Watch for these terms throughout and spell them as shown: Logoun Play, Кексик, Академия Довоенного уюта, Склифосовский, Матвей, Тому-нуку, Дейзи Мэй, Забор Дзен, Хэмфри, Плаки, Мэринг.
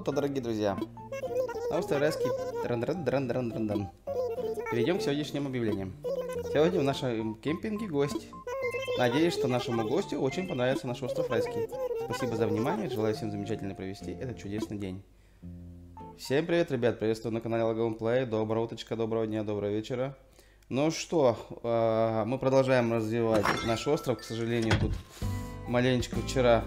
уюта, дорогие друзья. Перейдем к сегодняшним объявлениям. Сегодня в нашем кемпинге гость. Надеюсь, что нашему гостю очень понравится наш остров Райский. Спасибо за внимание, желаю всем замечательно провести этот чудесный день. Всем привет, ребят, приветствую на канале Logoun Play. Доброе уточка, доброго дня, доброго вечера. Ну что, мы продолжаем развивать наш остров. К сожалению, тут маленечко вчера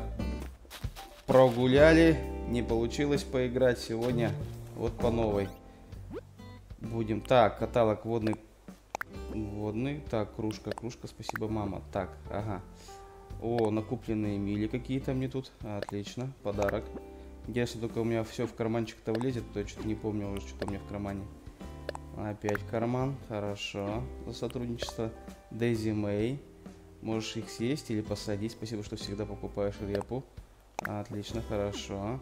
прогуляли, не получилось поиграть. Сегодня вот по новой будем. Так, каталог водный. Так, кружка, спасибо, мама. Так, ага. О, накупленные мили какие-то мне тут. Отлично, подарок. Если только у меня все в карманчик-то влезет, то я что-то не помню уже, что там у меня в кармане. Опять карман, хорошо. За сотрудничество. Дейзи Мэй. Можешь их съесть или посадить. Спасибо, что всегда покупаешь репу. Отлично, хорошо.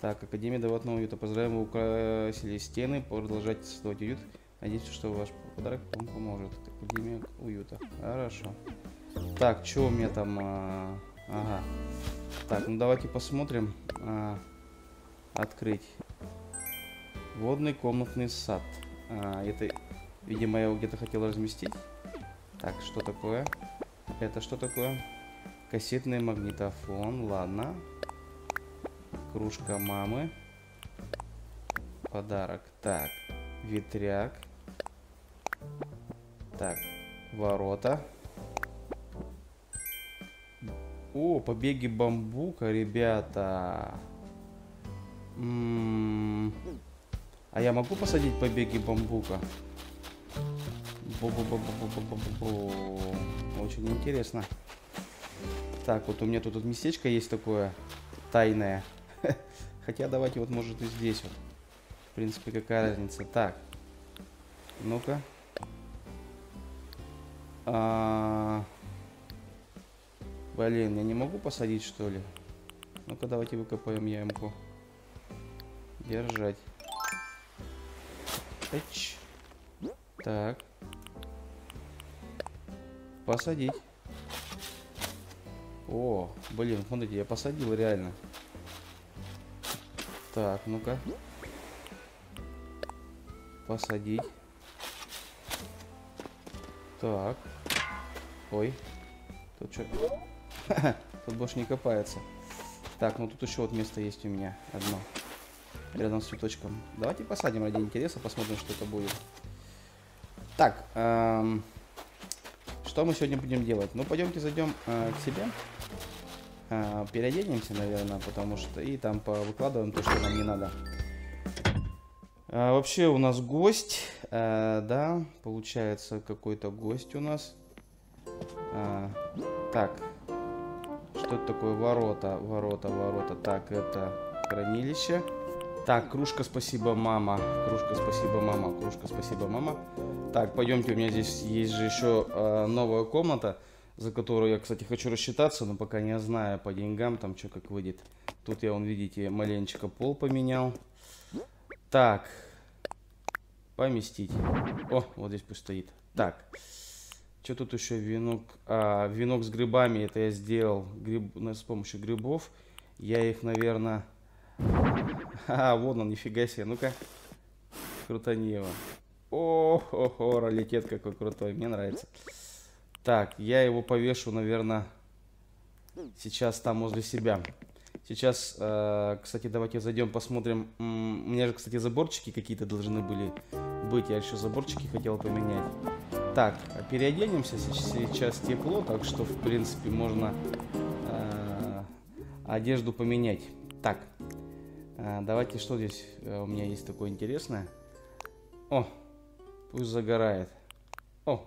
Так, Академия Довоенного уюта. Поздравляем, вы украсили стены. Продолжайте создавать уют. Надеюсь, что ваш подарок вам поможет. Академия уюта. Хорошо. Так, что у меня там? Ага. Так, ну давайте посмотрим. Открыть. Водный комнатный сад. Это, видимо, я его где-то хотел разместить. Так, что такое? Это что такое? Кассетный магнитофон. Ладно. Кружка мамы. Подарок. Так. Ветряк. Так. Ворота. О, побеги бамбука, ребята. А я могу посадить побеги бамбука? Очень интересно. Так, вот у меня тут местечко есть такое тайное. Хотя давайте вот, может, и здесь вот. В принципе, какая разница. Так, ну-ка. Блин, я не могу посадить, что ли? Ну-ка, давайте выкопаем ямку. Держать. Так. Посадить. О, блин, смотрите, я посадил реально. Так, ну-ка. Посадить. Так. Ой. Тут что? Тут больше не копается. Так, ну тут еще вот место есть у меня одно. Рядом с цветочком. Давайте посадим ради интереса, посмотрим, что это будет. Так. Что мы сегодня будем делать? Ну, пойдемте зайдем к себе. Переоденемся, наверное, потому что... И там повыкладываем то, что нам не надо. Вообще у нас гость. Да, получается, какой-то гость у нас. Так, что это такое? Ворота. Так, это хранилище. Так, кружка, спасибо, мама. Так, пойдемте, у меня здесь есть же еще новая комната, за которую я, кстати, хочу рассчитаться, но пока не знаю по деньгам, там что как выйдет. Тут я, вон, видите, маленечко пол поменял. Так, поместить. О, вот здесь пусть стоит. Так, что тут еще венок? Венок с грибами, это я сделал с помощью грибов. Я их, наверное... Вон он, нифига себе, ну-ка. Крутанево. О-хо-хо, роликет какой крутой, мне нравится. Так, я его повешу, наверное, сейчас там возле себя. Сейчас, кстати, давайте зайдем, посмотрим. У меня же, кстати, заборчики какие-то должны были быть. Я еще заборчики хотел поменять. Так, переоденемся. Сейчас тепло, так что, в принципе, можно одежду поменять. Так. Давайте, что здесь у меня есть такое интересное. О, пусть загорает. О,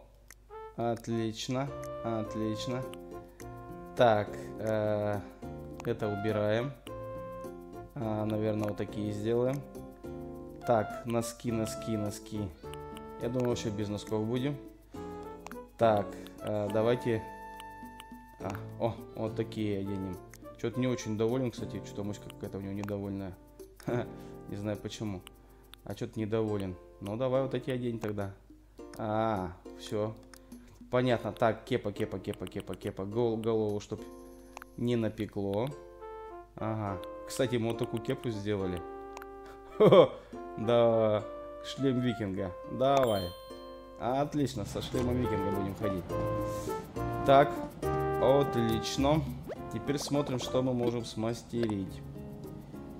отлично, отлично. Так, это убираем. Наверное, вот такие сделаем. Так, носки. Я думаю, вообще без носков будем. Так, давайте... О, вот такие оденем. Что-то не очень доволен, кстати, что-то мышка какая-то у него недовольная. Не знаю почему. А что-то недоволен. Ну, давай вот эти одень тогда. Все. Понятно. Так, кепа. Голову, чтоб не напекло. Ага. Кстати, ему вот такую кепку сделали. Да, шлем викинга. Давай. Отлично, со шлемом викинга будем ходить. Так, отлично. Теперь смотрим, что мы можем смастерить.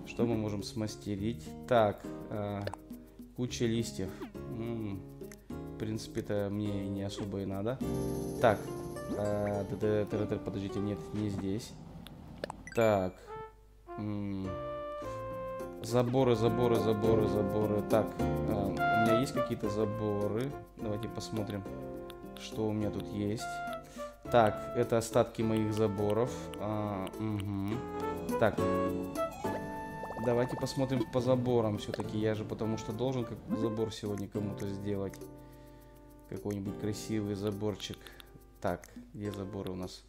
Что мы можем смастерить? Так, куча листьев. В принципе-то мне не особо и надо. Так, подождите, нет, не здесь. Так, заборы. Так, у меня есть какие-то заборы. Давайте посмотрим, что у меня тут есть. Так, это остатки моих заборов. Так, давайте посмотрим по заборам все-таки. Я же потому что должен как забор сегодня кому-то сделать. Какой-нибудь красивый заборчик. Так, где заборы у нас?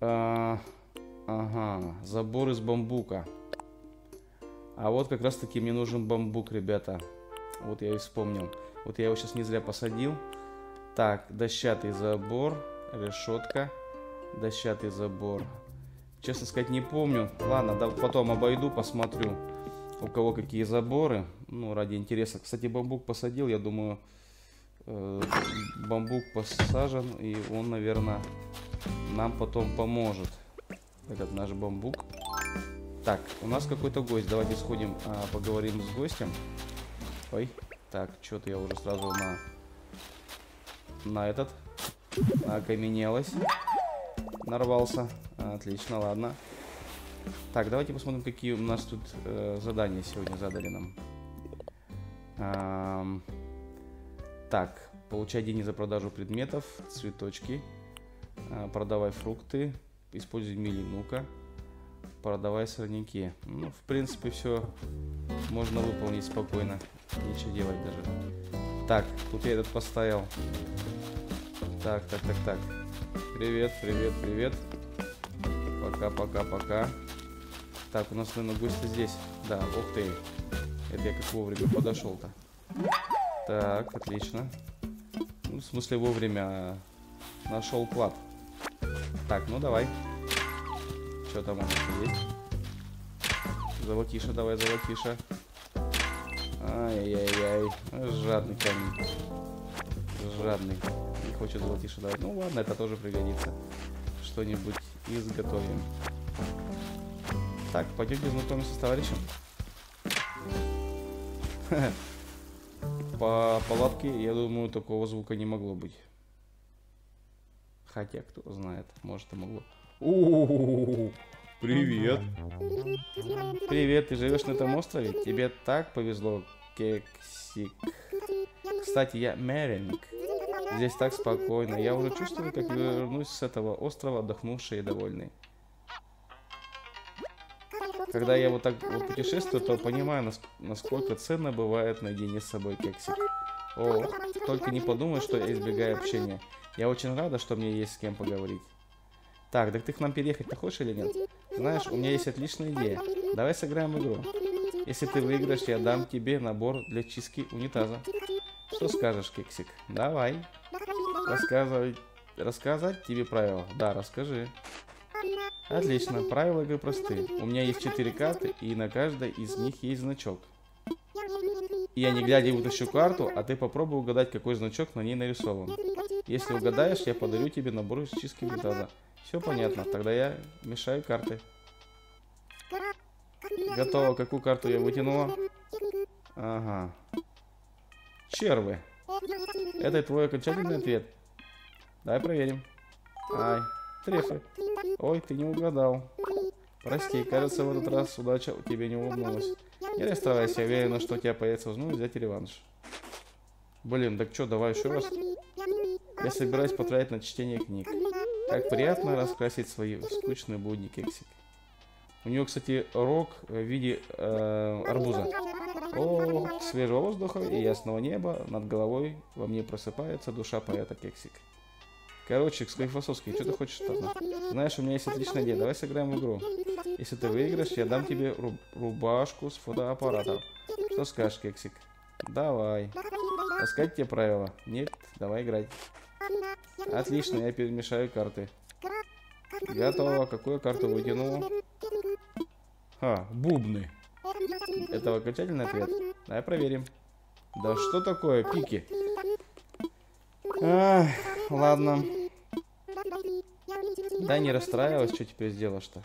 Ага, забор из бамбука. А вот как раз таки мне нужен бамбук, ребята. Вот я и вспомнил. Вот я его сейчас не зря посадил. Так, дощатый забор, решетка, дощатый забор. Честно сказать, не помню. Ладно, да, потом обойду, посмотрю, у кого какие заборы. Ну, ради интереса. Кстати, бамбук посадил, я думаю... Бамбук посажен, и он, наверное, нам потом поможет. Этот наш бамбук. Так, у нас какой-то гость. Давайте сходим, поговорим с гостем. Ой, так, что-то я уже сразу на этот окаменелось. Нарвался. Отлично, ладно. Так, давайте посмотрим, какие у нас тут задания сегодня задали нам. Так, получай деньги за продажу предметов, цветочки, продавай фрукты, используй мили лука, продавай сорняки. Ну, в принципе, все можно выполнить спокойно, ничего делать даже. Так, тут я этот поставил. Так. Привет. Пока. Так, у нас, наверное, гости здесь. Да, ух ты. Это я как вовремя подошел-то. Так, отлично. Ну, в смысле, вовремя нашел клад. Так, ну давай. Что там у нас есть? Золотиша, давай, золотиша. Ай-яй-яй. Жадный камень. Жадный. Не хочет золотиша давать. Ну ладно, это тоже пригодится. Что-нибудь изготовим. Так, пойдемте знакомиться с товарищем. По палатке, я думаю, такого звука не могло быть. Хотя, кто знает, может и могло. О-о-о-о-о-о! Привет! Привет, ты живешь на этом острове? Тебе так повезло, Кексик. Кстати, я Мэринг. Здесь так спокойно. Я уже чувствую, как вернусь с этого острова, отдохнувший и довольный. Когда я вот так вот путешествую, то понимаю, насколько ценно бывает наедине с собой, Кексик. О, только не подумай, что я избегаю общения. Я очень рада, что мне есть с кем поговорить. Так, так ты к нам переехать-то хочешь или нет? Знаешь, у меня есть отличная идея. Давай сыграем в игру. Если ты выиграешь, я дам тебе набор для чистки унитаза. Что скажешь, Кексик? Давай. Рассказать тебе правила? Да, расскажи. Отлично, правила игры просты. У меня есть 4 карты, и на каждой из них есть значок. Я не глядя вытащу карту, а ты попробуй угадать, какой значок на ней нарисован. Если угадаешь, я подарю тебе набор из чистки унитаза. Все понятно, тогда я мешаю карты. Готово, какую карту я вытянула? Ага. Червы. Это твой окончательный ответ. Давай проверим. Ай, трефы. Ой, ты не угадал. Прости, кажется, в этот раз удача у тебя не улыбнулась. Не расстраивайся, я уверена, что у тебя появится возможность взять реванш. Блин, так что, давай еще раз. Я собираюсь потратить на чтение книг. Как приятно раскрасить свои скучные будни, Кексик. У него, кстати, рог в виде арбуза. О, свежего воздуха и ясного неба над головой во мне просыпается душа поэта, Кексик. Короче, Склифосовский, что ты хочешь от нас? Знаешь, у меня есть отличная идея, давай сыграем в игру. Если ты выиграешь, я дам тебе рубашку с фотоаппаратом. Что скажешь, Кексик? Давай. Рассказать тебе правила? Нет, давай играть. Отлично, я перемешаю карты. Готово, какую карту вытянула? А, бубны. Это окончательный ответ. Давай проверим. Да что такое, пики? Ах, ладно. Да не расстраивалась, что теперь сделаешь-то?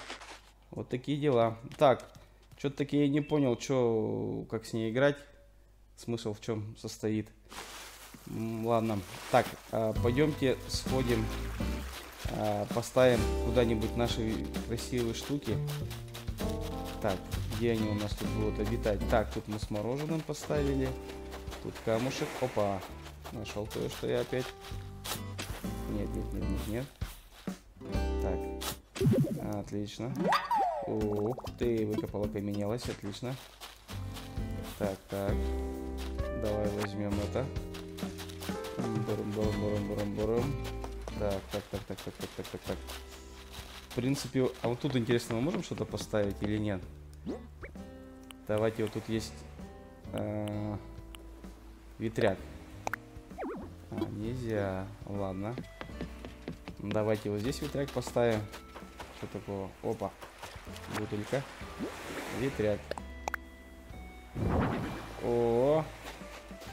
Вот такие дела. Так, что-то таки я не понял, что, как с ней играть. Смысл в чем состоит. Ладно. Так, пойдемте сходим, поставим куда-нибудь наши красивые штуки. Так, где они у нас тут будут обитать? Так, тут мы с мороженым поставили. Тут камушек. Опа. Нашел кое-что я опять. Нет, нет, нет, нет, нет. Так. Отлично. Ух ты, выкопала, поменялась. Отлично. Так, так. Давай возьмем это. Бурум-бурум-бурум-бурум-бурум. Так, так, так, так, так, так, так, так, так. В принципе, а вот тут, интересно, мы можем что-то поставить или нет? Давайте, вот тут есть ветряк. А, нельзя. Ладно. Давайте вот здесь ветряк поставим. Что такого? Опа. Бутылька. Ветряк. О,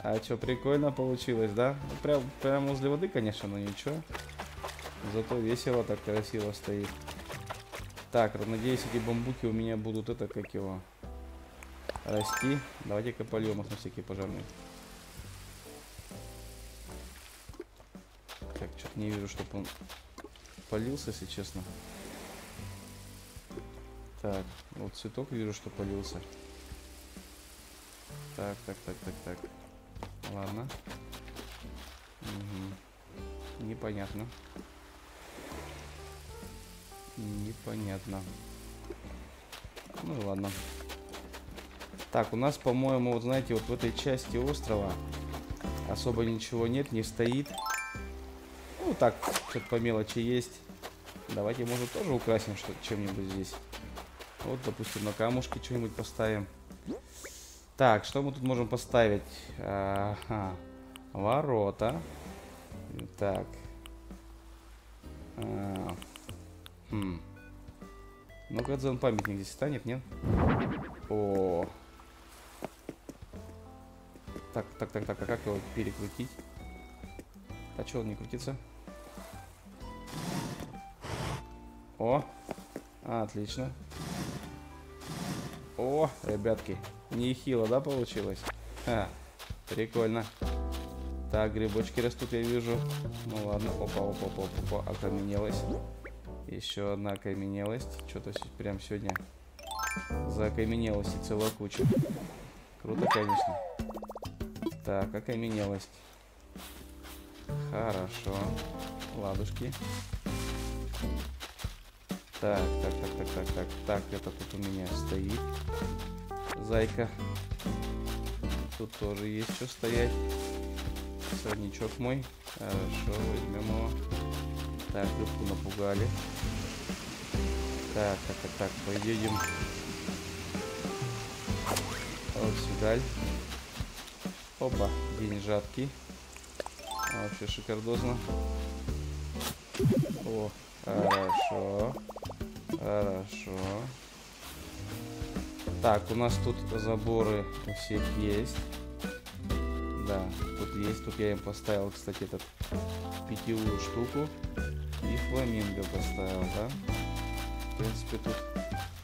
а что, прикольно получилось, да? Прям возле воды, конечно, но ничего. Зато весело так, красиво стоит. Так, надеюсь, эти бамбуки у меня будут, это, как его, расти. Давайте-ка польем их на всякие пожарные. Так, что-то не вижу, чтобы он полился, если честно. Так, вот цветок вижу, что полился. Так, так, так, так, так. Ладно. Угу. Непонятно. Непонятно. Ну и ладно. Так, у нас, по-моему, вот знаете, вот в этой части острова особо ничего нет, не стоит. Ну так, что-то по мелочи есть. Давайте, может, тоже украсим чем-нибудь здесь. Вот, допустим, на камушке что-нибудь поставим. Так, что мы тут можем поставить? Ага. Ворота. Так. Ну, как он памятник здесь станет, нет? О. Так, так, так, так, а как его перекрутить? А что он не крутится? О. Отлично. О, ребятки. Нехило, да, получилось? Ха, прикольно. Так, грибочки растут, я вижу. Ну ладно, опа-опа-опа-опа, окаменелость. Еще одна окаменелость. Что-то прям сегодня за окаменелость и целая куча. Круто, конечно. Так, окаменелость. Хорошо. Ладушки. Так, так, так, так, так, так. Так, это тут у меня стоит. Зайка. Тут тоже есть что стоять. Сорнячок мой. Хорошо, возьмем его. Так, рыбку напугали. Так, так, так, так, поедем. Вот сюда. Опа, деньжатки. Вообще шикардозно. О, хорошо. Хорошо. Так, у нас тут заборы у всех есть. Да, тут есть. Тут я им поставил, кстати, этот питьевую штуку. И фламинго поставил, да? В принципе, тут...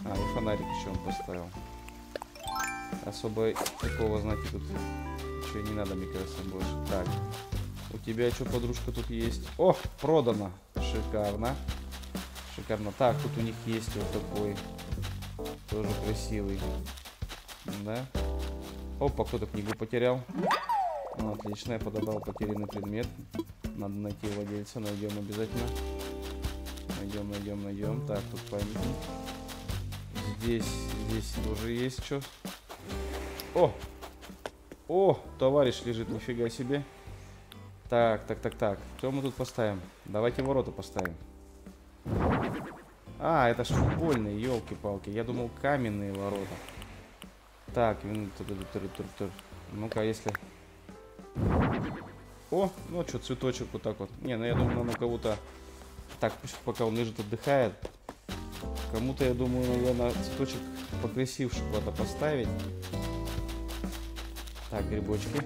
А, и фонарик еще он поставил. Особо такого, знаете, тут ничего не надо, мне кажется, больше. Так, у тебя что, подружка, тут есть? О, продано! Шикарно. Шикарно. Так, тут у них есть вот такой... Тоже красивый. Да. Опа, кто-то книгу потерял. Ну, отлично, я подобрал потерянный предмет. Надо найти владельца, найдем обязательно. Найдем, найдем, найдем. Так, тут памятник. Здесь тоже есть что. О! О, товарищ лежит, нифига себе. Так, так, так, так. Что мы тут поставим? Давайте ворота поставим. А, это ж футбольные, елки-палки. Я думал, каменные ворота. Так, минуту. Ну-ка, если... О, ну что, цветочек вот так вот. Не, ну я думаю, он у кого-то... Так, пусть пока он лежит, отдыхает. Кому-то, я думаю, наверное, цветочек погрессивше куда-то поставить. Так, грибочки.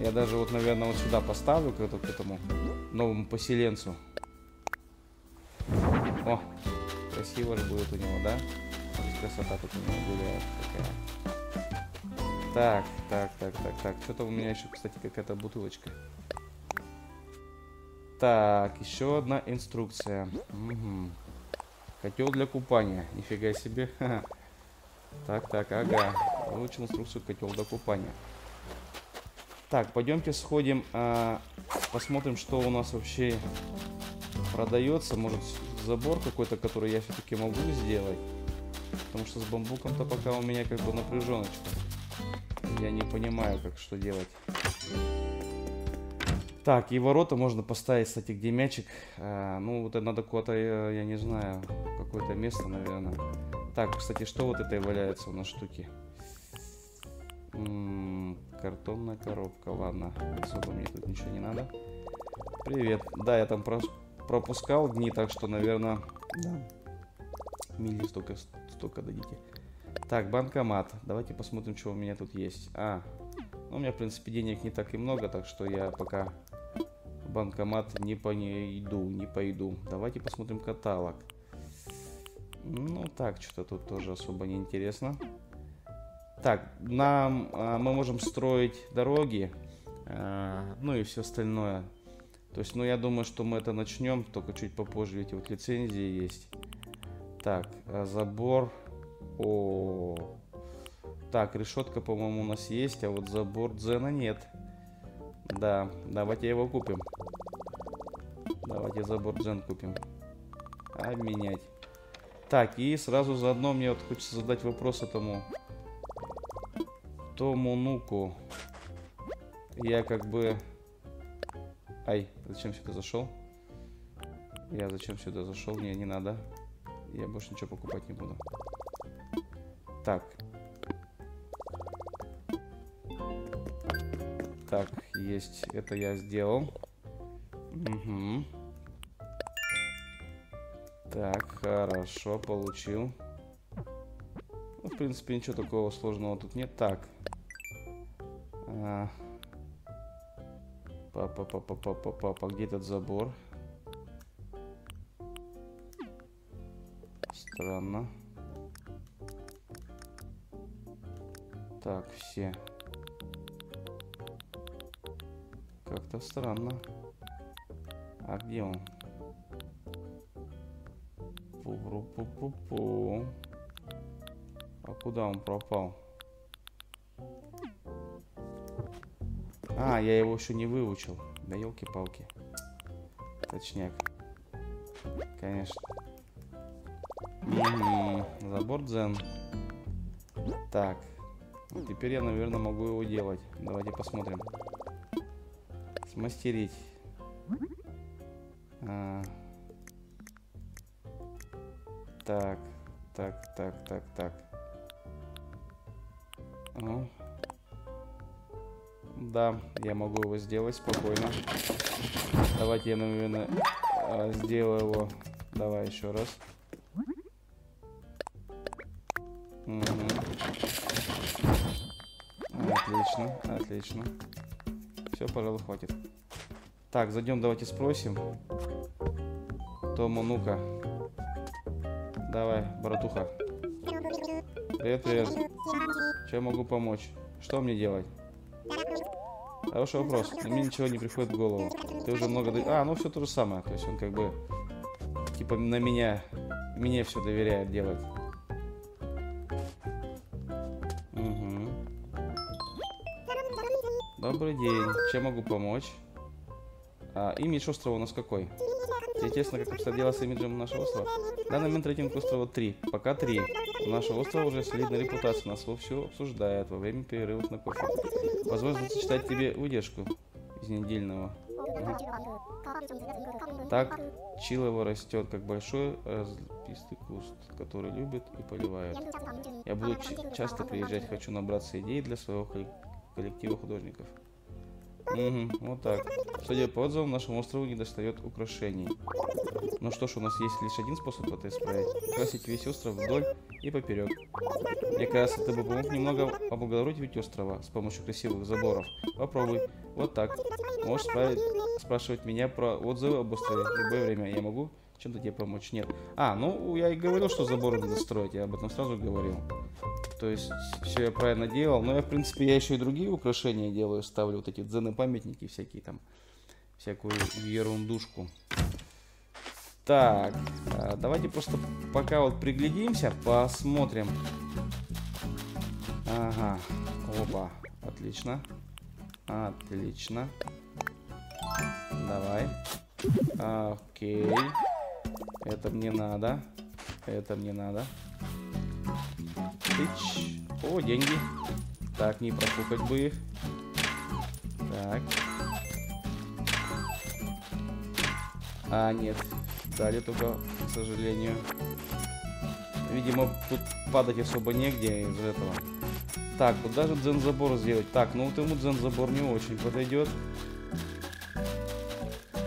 Я даже вот, наверное, вот сюда поставлю, к этому новому поселенцу. О, красиво же будет у него, да? Красота тут у меня гуляет такая. Так. Что-то у меня еще, кстати, какая-то бутылочка. Так, еще одна инструкция. Угу. Котел для купания. Нифига себе. Так, ага. Получил инструкцию котел для купания. Так, пойдемте сходим, посмотрим, что у нас вообще продается. Может, забор какой-то, который я все-таки могу сделать. Потому что с бамбуком-то пока у меня как бы напряженочка. Я не понимаю, как что делать. Так, и ворота можно поставить, кстати, где мячик. Ну, вот это надо куда-то, я не знаю, какое-то место, наверное. Так, кстати, что вот этой валяется у нас штуки? Картонная коробка, ладно. Особо мне тут ничего не надо. Привет. Да, я там пропускал дни, так что, наверное... Да. Милли столько дадите. Так, банкомат. Давайте посмотрим, что у меня тут есть. Ну, у меня, в принципе, денег не так и много, так что я пока в банкомат не пойду. Давайте посмотрим каталог. Ну, так, что-то тут тоже особо не интересно. Так, мы можем строить дороги, ну и все остальное. То есть, ну, я думаю, что мы это начнем, только чуть попозже, ведь вот лицензии есть. Так, забор. О, так, решетка, по-моему, у нас есть, а вот забор Дзена нет. Да, давайте его купим. Давайте забор Дзен купим. Обменять. Так, и сразу заодно мне вот хочется задать вопрос этому Тому-нуку. Я как бы... Ай, зачем сюда зашел? Мне не надо. Я больше ничего покупать не буду. Так, есть. Это я сделал. Угу. Так, хорошо, получил. Ну, в принципе, ничего такого сложного тут нет. Так. Папа, где этот забор? Странно. Так, все. Как-то странно. А где он? Пу-пу-пу-пу-пу. А куда он пропал? А, я его еще не выучил. Да елки-палки. Точняк. Конечно. Забор Дзен. Так. Теперь я, наверное, могу его делать. Давайте посмотрим. Смастерить. Так. Ну. Да, я могу его сделать спокойно. Давайте я, наверное, сделаю его. Давай еще раз. Отлично. Все, пожалуй, хватит. Так, зайдем, давайте спросим. Тому, ну-ка. Давай, братуха. Привет. Чем могу помочь? Что мне делать? Хороший вопрос. Мне ничего не приходит в голову. Ты уже много... ну все то же самое. То есть он как бы... Типа на меня... Мне все доверяет делать. Добрый день. Чем могу помочь? Имидж острова у нас какой? Тебе интересно, как обстоят дела с имиджем нашего острова? В данный момент рейтинг острова 3. Пока 3. У нашего острова уже солидная репутация. Нас вовсю обсуждают во время перерывов на кофе. Позволь сочетать тебе выдержку из недельного. Так, чилово растет, как большой разлепистый куст, который любит и поливает. Я буду часто приезжать, хочу набраться идей для своего коллектива художников. Угу, вот так. Судя по отзывам, нашему острову недостает украшений. Ну что ж, у нас есть лишь один способ это исправить. Красить весь остров вдоль и поперек. Мне кажется, ты бы помог немного облагородить острова с помощью красивых заборов. Попробуй. Вот так. Можешь спрашивать меня про отзывы об острове. В любое время я могу чем-то тебе помочь. Нет. А, ну я и говорил, что заборы надо строить. Я об этом сразу говорил. То есть все я правильно делал. Но я, в принципе, я еще и другие украшения делаю. Ставлю вот эти дзены-памятники всякие там. Всякую ерундушку. Так, давайте просто пока вот приглядимся, посмотрим. Ага, опа, отлично. Отлично. Давай. Окей. Это мне надо. Это мне надо. Тыч. О, деньги. Так, не профукать бы их. Так. А, нет. Дали только, к сожалению. Видимо, тут падать особо негде из-за этого. Так, вот даже дзен-забор сделать. Так, ну вот ему дзен-забор не очень подойдет.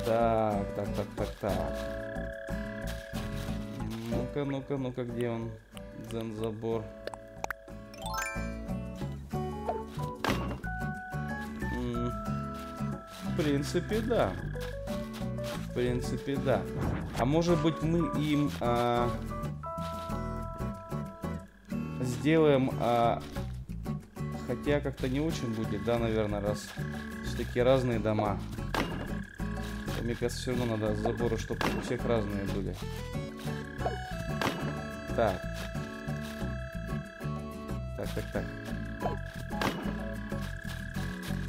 Так, так, так, так, так. Ну-ка, ну-ка, ну-ка, где он? Дзен-забор. В принципе, да. В принципе, да. А может быть, мы им сделаем, хотя как-то не очень будет, да, наверное, раз все-таки разные дома. Мне кажется, все равно надо заборы, чтобы у всех разные были. Так. Так, так, так.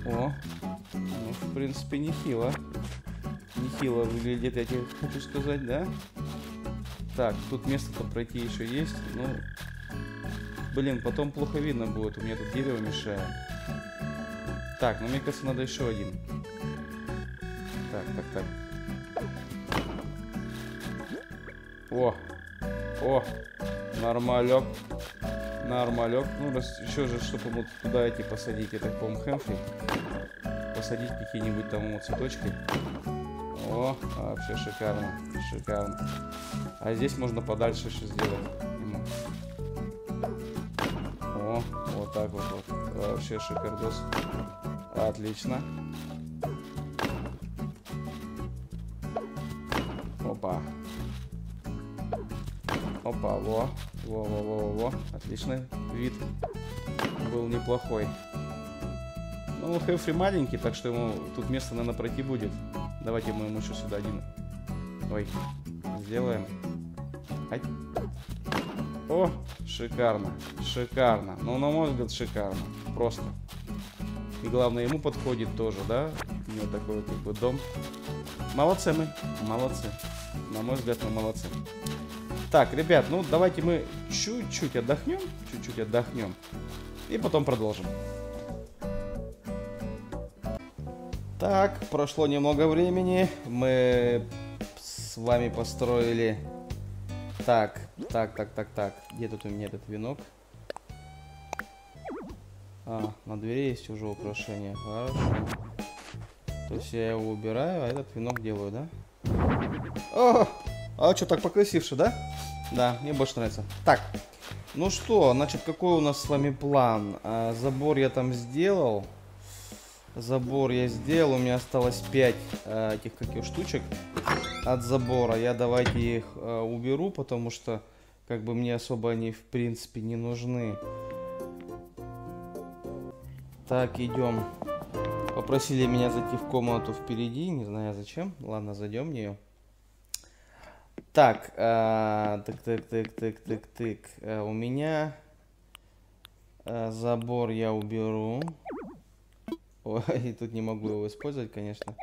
О, ну, в принципе, нехило. Нехило выглядит, я тебе хочу сказать, да? Так, тут место-то пройти еще есть. Ну, блин, потом плохо видно будет. У меня тут дерево мешает. Так, ну мне кажется, надо еще один. Так, так, так. О! О! Нормалек. Нормалек. Ну, раз еще же, чтобы ему туда идти посадить, это, по-моему, Хэмфри. Посадить какие-нибудь там ему цветочки. О, вообще шикарно, шикарно. А здесь можно подальше еще сделать. О, вот так вот, вот. Вообще шикардос. Отлично. Опа. Опа, во. Во-во-во-во. Отличный вид. Был неплохой. Ну, Хэмфри маленький, так что ему тут место, наверное, пройти будет. Давайте мы ему еще сюда один. Ой, сделаем. Ай. О, шикарно, шикарно. Ну, на мой взгляд, шикарно. Просто. И главное, ему подходит тоже, да? У него такой вот как бы дом. Молодцы мы, молодцы. На мой взгляд, мы молодцы. Так, ребят, ну давайте мы чуть-чуть отдохнем. Чуть-чуть отдохнем. И потом продолжим. Так, прошло немного времени, мы с вами построили... Так, так, так, так, так, где тут у меня этот венок? А, на двери есть уже украшение, хорошо. То есть я его убираю, а этот венок делаю, да? О, а что, так покрасивше, да? Да, мне больше нравится. Так, ну что, значит, какой у нас с вами план? Забор я там сделал. Забор я сделал, у меня осталось 5 этих каких штучек от забора. Я давайте их уберу, потому что как бы мне особо они в принципе не нужны. Так, идем. Попросили меня зайти в комнату впереди, не знаю зачем. Ладно, зайдем в нее. Так, так, так, так, так, так, так. У меня забор я уберу. Ой, тут не могу его использовать, конечно.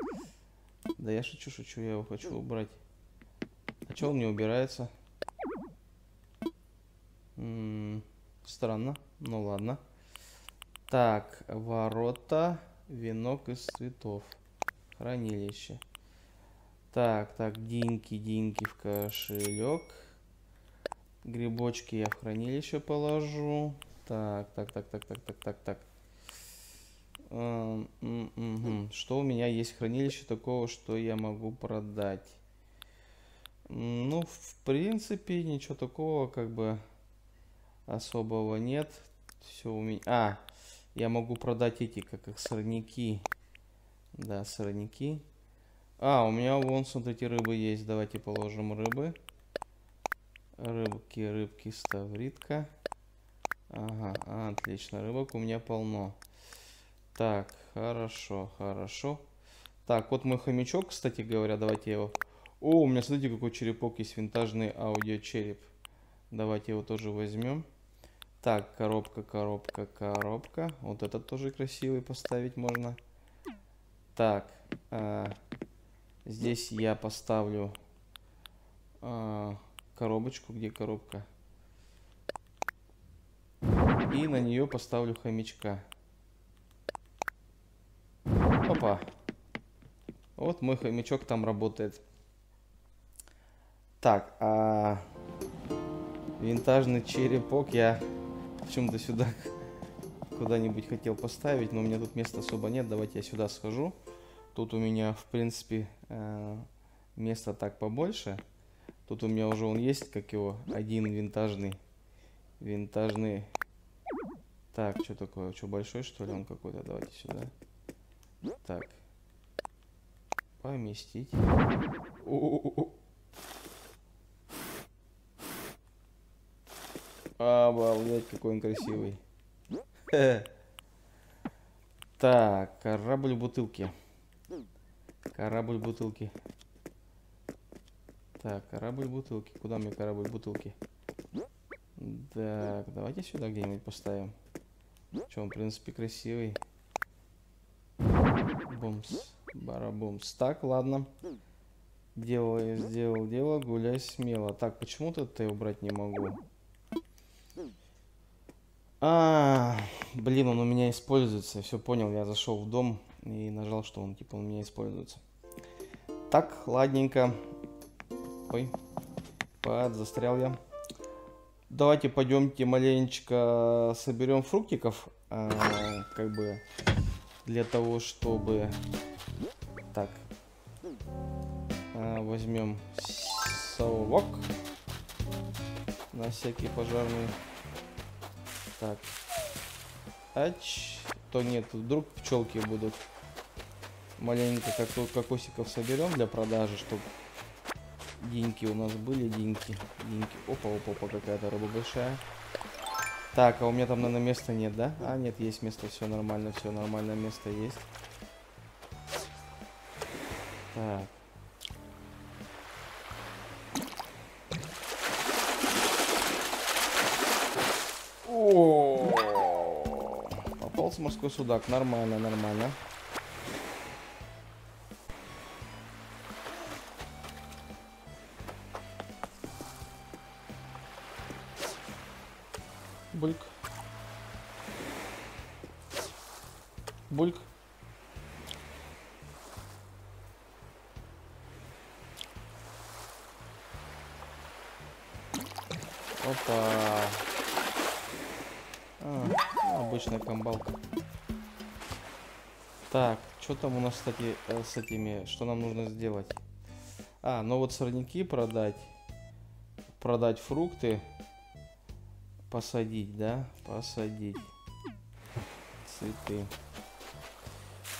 Да я шучу, шучу, я его хочу убрать. А что он не убирается? Странно, ну ладно. Так, ворота, венок из цветов, хранилище. Так, так, деньги, деньги в кошелек. Грибочки я в хранилище положу. Так, так, так, так, так, так, так, так. Что у меня есть в хранилище такого, что я могу продать? Ну, в принципе, ничего такого как бы особого нет. Все у меня... А, я могу продать эти, как их, сорняки. Да, сорняки. А, у меня вон, смотрите, рыбы есть. Давайте положим рыбы. Рыбки, рыбки, ставритка. Ага, отлично, рыбок у меня полно. Так, хорошо, хорошо. Так, вот мой хомячок, кстати говоря, давайте его... О, у меня, смотрите, какой черепок есть, винтажный аудиочереп. Давайте его тоже возьмем. Так, коробка, коробка, коробка. Вот этот тоже красивый, поставить можно. Так, здесь я поставлю коробочку. Где коробка? И на нее поставлю хомячка. Опа. Вот мой хомячок там работает. Так, а винтажный черепок я почему-то сюда куда-нибудь хотел поставить, но у меня тут места особо нет. Давайте я сюда схожу. Тут у меня, в принципе, места так побольше. Тут у меня уже он есть, как его, один винтажный. Винтажный. Так, что такое? Что, большой, что ли, он какой-то? Давайте сюда. Так. Поместить. О-о-о-о. Обалдеть, какой он красивый. Так, корабль бутылки. Корабль бутылки. Так, корабль бутылки. Куда мне корабль бутылки? Так, давайте сюда где-нибудь поставим. Че, он, в принципе, красивый. Бумс, барабумс. Так, ладно. Дело, сделал дело, гуляй смело. Так, почему-то это я убрать не могу. А, блин, он у меня используется. Я все понял, я зашел в дом и нажал, что он, типа, у меня используется. Так, ладненько. Ой, подзастрял я. Давайте пойдемте маленечко соберем фруктиков. Как бы... Для того, чтобы... Так. Возьмем совок. На всякий пожарный. Так. Ач. То нет, вдруг пчелки будут. Маленько кокосиков соберем для продажи, чтобы деньги у нас были. Деньги. Деньги. Опа, опа, опа, какая-то рыба большая. Так, а у меня там, наверное, места нет, да? А, нет, есть место, все нормально, место есть. Так. О, попался морской судак, нормально, нормально. Бульк. Бульк. Опа. Обычная камбалка. Так, что там у нас, кстати, с этими? Что нам нужно сделать? А, ну вот сорняки продать. Продать фрукты. Посадить, да? Посадить. Цветы.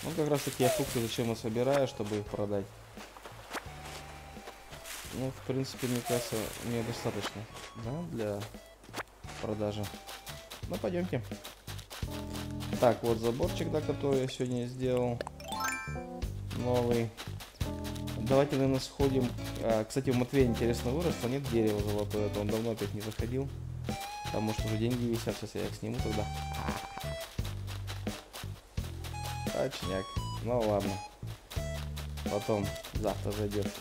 Ну, как раз таки я фрукты зачем я собираю, чтобы их продать. Ну, в принципе, мне кажется, мне достаточно, да, для продажи. Ну, пойдемте. Так, вот заборчик, да, который я сегодня сделал. Новый. Давайте, наверное, сходим. Кстати, у Матвея интересно выросло. Нет дерева золотое, это он давно опять не заходил. Там, может, уже деньги висят, сейчас я их сниму тогда. Точняк. Ну ладно. Потом, завтра зайдет.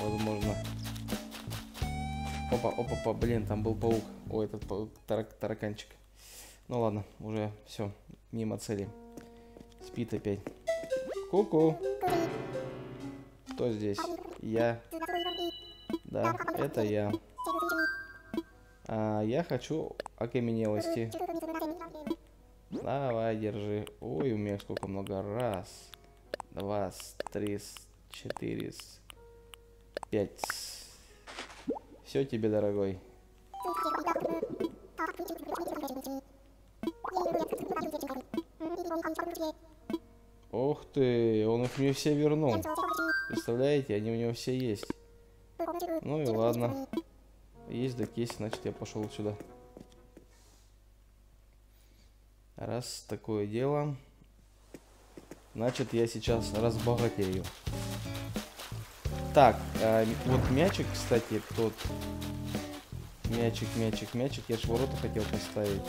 Возможно. Опа, опа, опа, блин, там был паук. Ой, этот паук, тараканчик. Ну ладно, уже все, мимо цели. Спит опять. Ку-ку. Кто здесь? Я. Да, это я. Я хочу окаменелости. Давай, держи. Ой, у меня сколько много. Раз, два, три, четыре, пять. Все тебе, дорогой. Ох ты, он их мне все вернул. Представляете, они у него все есть. Ну и ладно. Есть да есть, значит я пошел сюда. Раз такое дело, значит я сейчас разбогатею. Так, вот мячик, кстати, тот. Мячик. Я же ворота хотел поставить.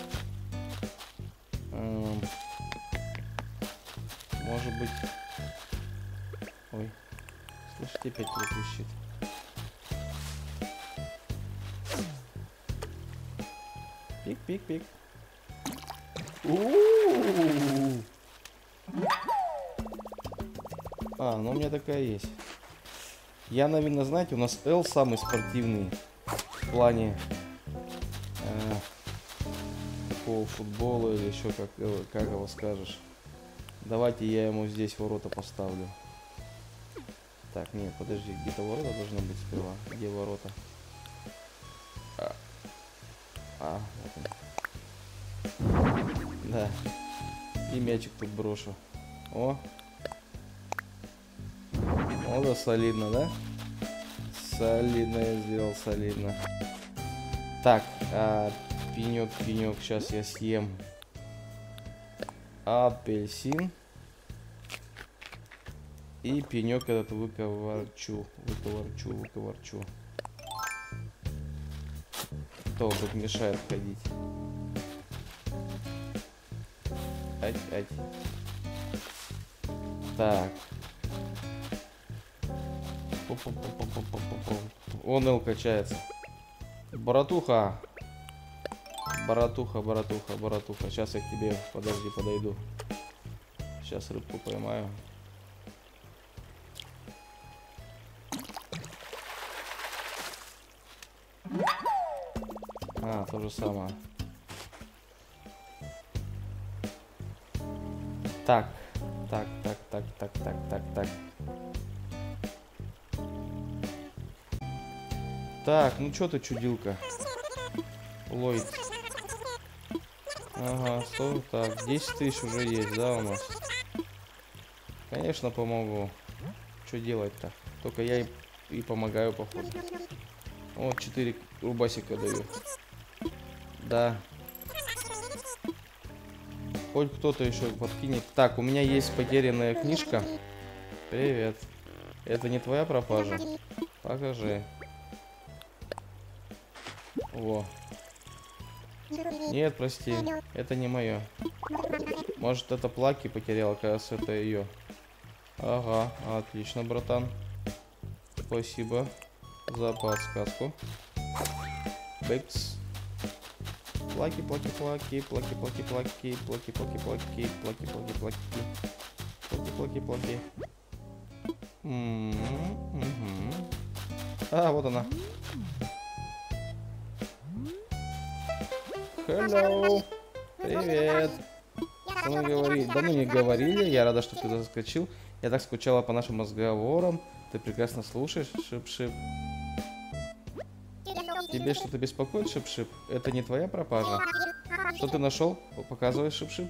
Может быть... Ой. Слышите, опять выключит. Пик. А, ну у меня такая есть. Я, наверное, знаете, у нас L самый спортивный в плане такого футбола или еще как его скажешь. Давайте я ему здесь ворота поставлю. Так, нет, подожди, где-то ворота должны быть сперва. Где ворота? Вот он. Да. И мячик тут брошу. О. О, да, солидно, да? Солидно я сделал, солидно. Так, пенек, сейчас я съем. Апельсин. И пенек этот выковырчу. Кто тут мешает ходить? Ать. Так. Он Эл качается. Баратуха. Сейчас я к тебе, подожди, подойду. Сейчас рыбку поймаю. А, то же самое. Так. Так, ну чё ты, чудилка? Лойд. Ага, что так? 10 тысяч уже есть, да, у нас? Конечно, помогу. Что делать-то? Только я и помогаю, походу. Вот, 4 рубасика даю. Да. Хоть кто-то еще подкинет. Так, у меня есть потерянная книжка. Привет. Это не твоя пропажа? Покажи. Во. Нет, прости, это не мое. Может, это Плаки потеряла, кажется, это ее. Ага, отлично, братан. Спасибо за подсказку. Бэкс. Плаки. А, вот она. Hello. Привет. Да ну не говорили, я рада, что ты заскочил. Я так скучала по нашим разговорам. Ты прекрасно слушаешь, шип-шип. Тебе что-то беспокоит, шип-шип? Это не твоя пропажа? Что ты нашел? Показывай, шип-шип.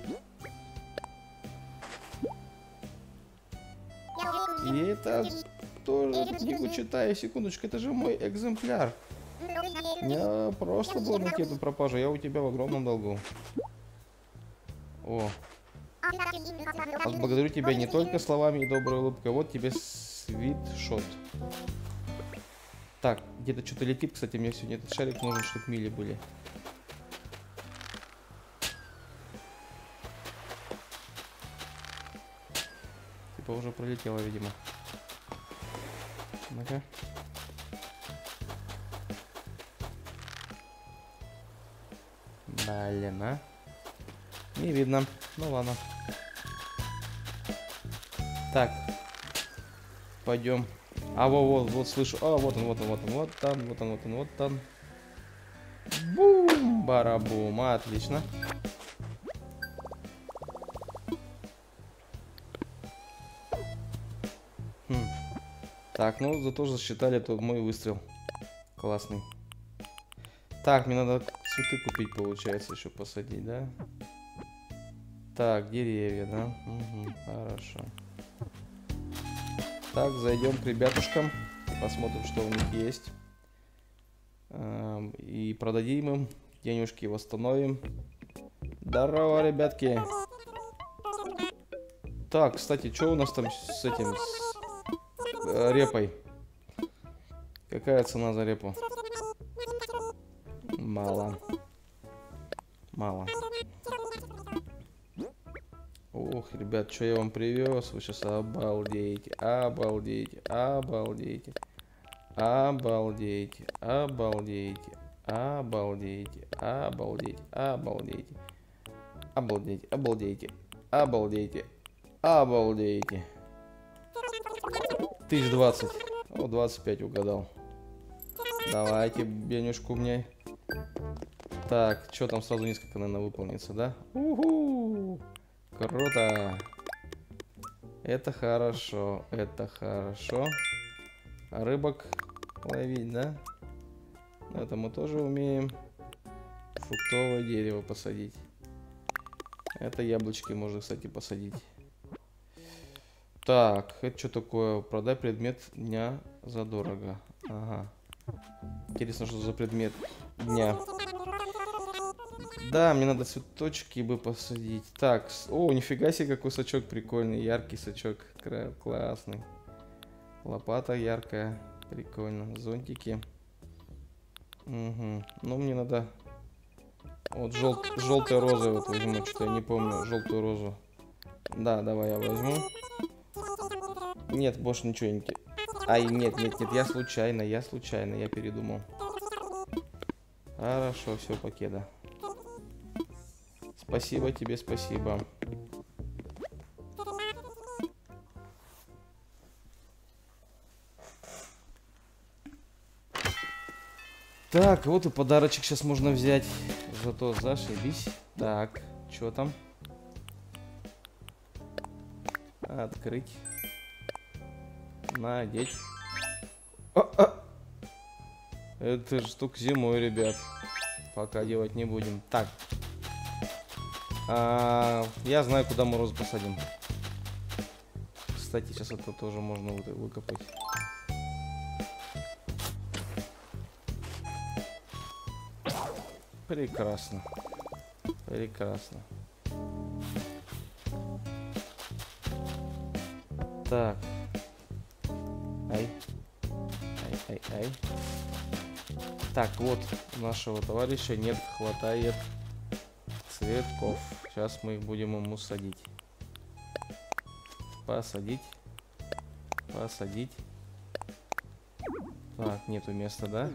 И это тоже книгу читаю. Секундочку, это же мой экземпляр. Я просто был найти эту пропажу. Я у тебя в огромном долгу. О. Отблагодарю тебя не только словами и доброй улыбкой. Вот тебе свитшот. Так, где-то что-то летит. Кстати, мне сегодня этот шарик нужен, чтобы мили были. Типа уже пролетело, видимо. Ну-ка. Блин, а? Не видно. Ну ладно. Так. Пойдем. А, вот, слышу. А, вот он. Бум! Барабум. Отлично. Так, ну зато засчитали тот мой выстрел. Классный. Так, мне надо цветы купить, получается, еще посадить, да? Так, деревья, да? Угу, хорошо. Так, зайдем к ребятушкам. Посмотрим, что у них есть. И продадим им. Денежки восстановим. Здорово, ребятки. Так, кстати, что у нас там с этим... С репой? Какая цена за репу? Мало. Мало. Ох, ребят, что я вам привез? Вы сейчас обалдеете, обалдеете, обалдеете, обалдеете, обалдеете, обалдеете, обалдеете, обалдеете, обалдеете, обалдеете, обалдеете, обалдеете. 1020. О, 25 угадал. Давайте денежку мне. Так, что там сразу несколько, наверное, выполнится, да? Уху! Круто! Это хорошо, это хорошо. Рыбок ловить, да? Это мы тоже умеем. Фруктовое дерево посадить. Это яблочки можно, кстати, посадить. Так, это что такое? Продай предмет дня задорого. Ага. Интересно, что за предмет дня. Да, мне надо цветочки бы посадить. Так, о, нифига себе, какой сачок прикольный, яркий сачок, классный. Лопата яркая, прикольно. Зонтики. Угу. Ну, мне надо... Вот желтая роза вот возьму, что-то я не помню, желтую розу. Да, давай я возьму. Нет, больше ничего не... Ай, нет, нет, нет, я случайно, я передумал. Хорошо, все, покеда. Спасибо тебе, спасибо. Так, вот и подарочек сейчас можно взять. Зато зашибись. Так, что там? Открыть. Надеть. Это же штука зимой, ребят. Пока делать не будем. Так. Я знаю, куда мы розу посадим. Кстати, сейчас это тоже можно выкопать. Прекрасно. Прекрасно. Так. Ай. Ай, ай, ай. Так, вот нашего товарища нет, хватает цветков. Сейчас мы их будем ему садить. Посадить. Посадить. Так, нету места, да?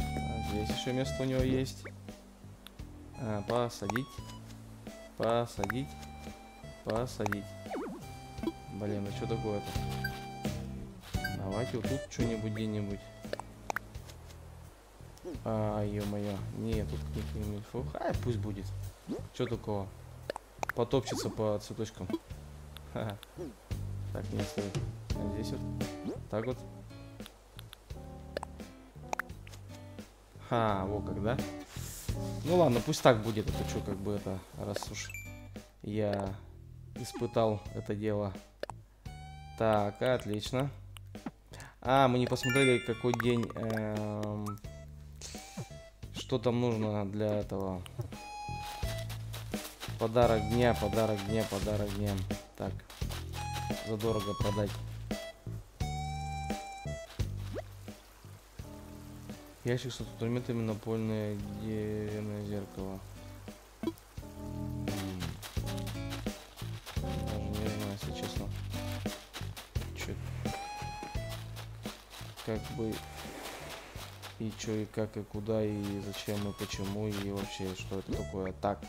А здесь еще место у него есть. А, посадить. Посадить. Посадить. Блин, а что такое-то? Давайте вот тут что-нибудь где-нибудь. А, ё-моё. Нет, тут какие-нибудь фух. А, пусть будет. Чё такого? Потопчется по цветочкам. Ха-ха. Так, не стоит. А здесь вот. Так вот. Ха, вот как, да? Ну ладно, пусть так будет. Это что, как бы это, раз уж я испытал это дело. Так, отлично. А, мы не посмотрели, какой день... Что там нужно для этого? Подарок дня, подарок дня, подарок дня. Так, задорого продать. Ящик с инструментами, напольное деревянное зеркало. Даже не знаю, если честно. Чё? Как бы... И чё, и как, и куда, и зачем, и почему, и вообще, что это такое. Так.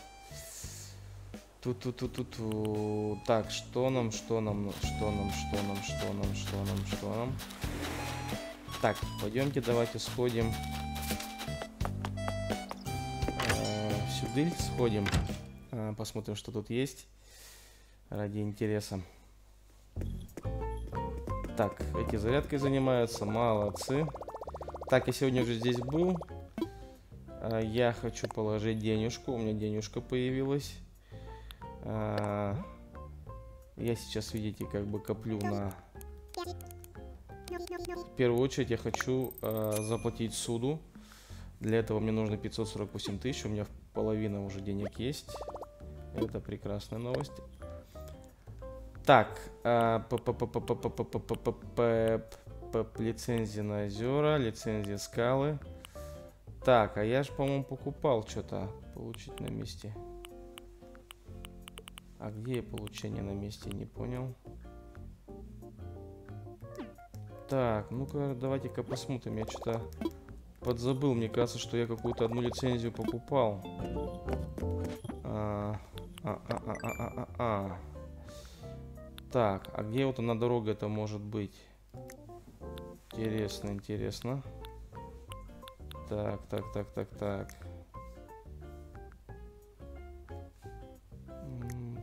Ту-ту-ту-ту-ту. Так, что нам, что нам, что нам, что нам, что нам, что нам, что нам. Так, пойдемте, давайте сходим. Сюда сходим. Посмотрим, что тут есть. Ради интереса. Так, эти зарядкой занимаются, молодцы. Так, я сегодня уже здесь был. Я хочу положить денежку, у меня денежка появилась. Я сейчас, видите, как бы коплю на... В первую очередь я хочу заплатить суду. Для этого мне нужно 548 тысяч, у меня половина уже денег есть. Это прекрасная новость. Так, лицензия на озера, лицензия скалы. Так, а я же, по-моему, покупал что-то. Получить на месте. А где получение на месте, не понял. Так, ну-ка, давайте-ка посмотрим. Я что-то подзабыл. Мне кажется, что я какую-то одну лицензию покупал. Так, а где вот она дорога это может быть? Интересно, интересно. Так.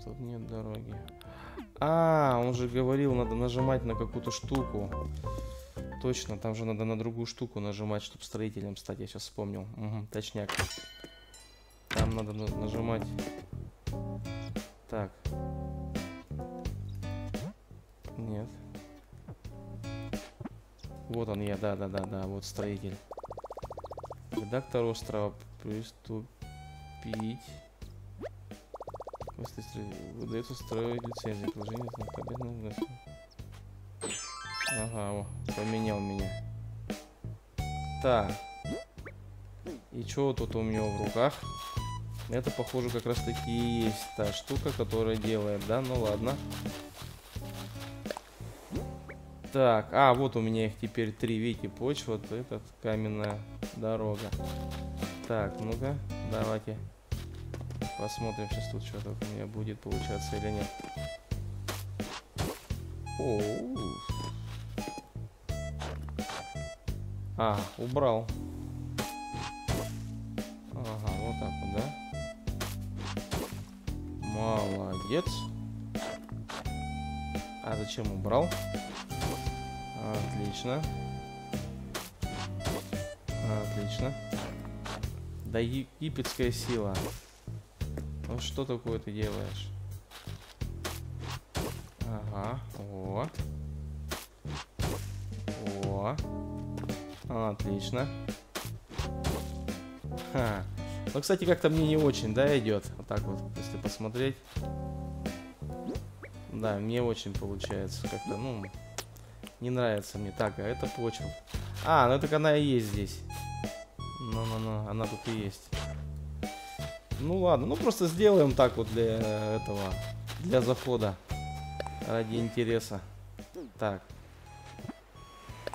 Тут нет дороги. А, он же говорил, надо нажимать на какую-то штуку. Точно, там же надо на другую штуку нажимать, чтобы строителем стать. Я сейчас вспомнил. Угу, точняк. Там надо нажимать. Так. Нет. Вот он я, да, вот строитель. Редактор острова приступить. Выдается строить лицензию. Положение на... Ага, о, поменял меня. Так. И что тут у меня в руках? Это, похоже, как раз таки и есть та штука, которая делает, да? Ну ладно. Так, а, вот у меня их теперь три, видите, почва, вот эта каменная дорога. Так, ну-ка, давайте посмотрим, сейчас тут что-то у меня будет получаться или нет. Оу. А, убрал. Ага, вот так вот, да? Молодец. А зачем убрал? Отлично. Отлично. Да египетская сила. Ну что такое ты делаешь? Ага. О. О. Отлично. Ха. Ну, кстати, как-то мне не очень, да, идет. Вот так вот, если посмотреть. Да, мне очень получается. Как-то, ну... Не нравится мне. Так, а это почва. А, ну так она и есть здесь. Ну, она тут и есть. Ну ладно, ну просто сделаем так вот для этого. Для захода. Ради интереса. Так.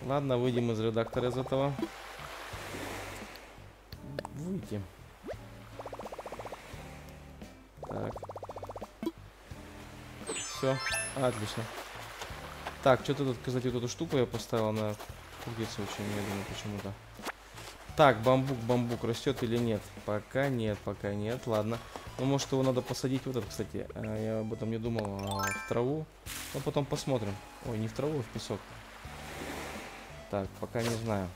Ладно, выйдем из редактора из этого. Выйдем. Так. Все, отлично. Так, что-то тут, кстати, вот эту штуку я поставил, она крутится очень медленно почему-то. Так, бамбук растет или нет? Пока нет, ладно. Ну, может, его надо посадить вот этот, кстати. Я об этом не думал, в траву. Но потом посмотрим. Ой, не в траву, а в песок. Так, пока не знаю.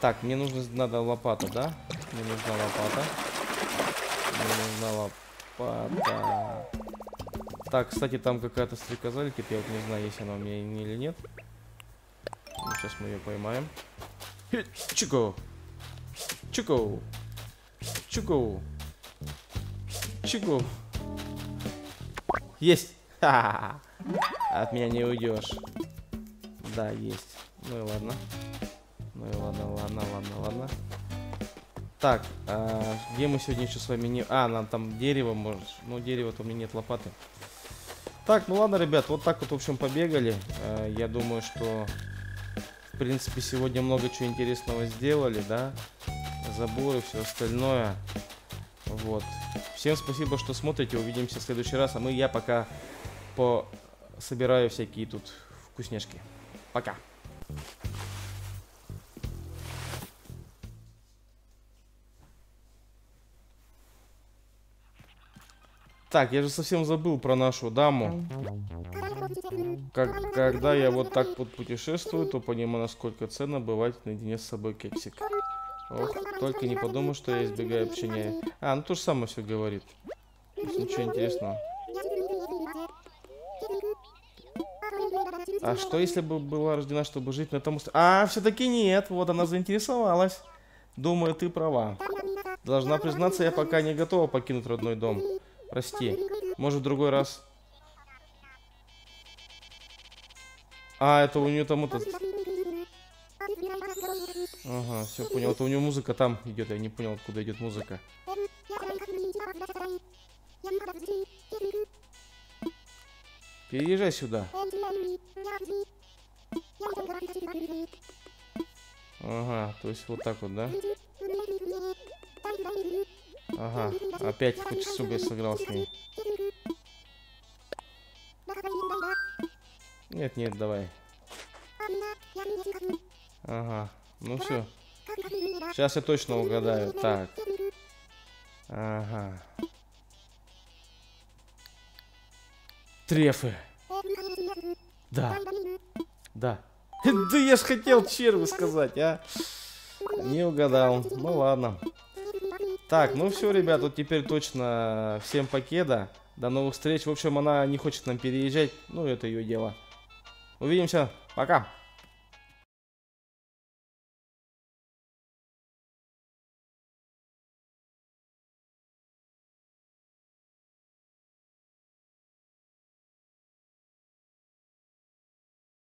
Так, мне надо лопата, да? Мне нужна лопата. Так, кстати, там какая-то стрекоза летит. Я вот не знаю, есть она у меня или нет. Ну, сейчас мы ее поймаем. Чику. Есть. Ха-ха-ха. От меня не уйдешь. Да, есть. Ну и ладно. Ну и ладно. Так, где мы сегодня еще с вами не... А, нам там дерево может. Ну, дерево-то у меня нет лопаты. Так, ну ладно, ребят, вот так вот, в общем, побегали. Я думаю, что, в принципе, сегодня много чего интересного сделали, да? Заборы, все остальное. Вот. Всем спасибо, что смотрите. Увидимся в следующий раз. А я пока пособираю всякие тут вкусняшки. Пока. Так, я же совсем забыл про нашу даму. Когда я вот так вот путешествую, то понимаю, насколько ценно бывать наедине с собой, Кексик. Ох, только не подумай, что я избегаю общения. А, ну то же самое все говорит. Ничего интересного. А что, если бы была рождена, чтобы жить на том острове? А, все-таки нет. Вот она заинтересовалась. Думаю, ты права. Должна признаться, я пока не готова покинуть родной дом. Прости. Может, в другой раз... А, это у нее там этот... Ага, все, понял. Это у нее музыка там идет. Я не понял, откуда идет музыка. Переезжай сюда. Ага, то есть вот так вот, да? Ага, опять хоть чтобы я сыграл с ней. Нет, нет, давай. Ага, ну все. Сейчас я точно угадаю. Так. Ага. Трефы. Да. Да. Да я ж хотел червы сказать, а. Не угадал. Ну ладно. Так, ну все, ребят, вот теперь точно всем покеда. До новых встреч. В общем, она не хочет нам переезжать. Ну, это ее дело. Увидимся. Пока.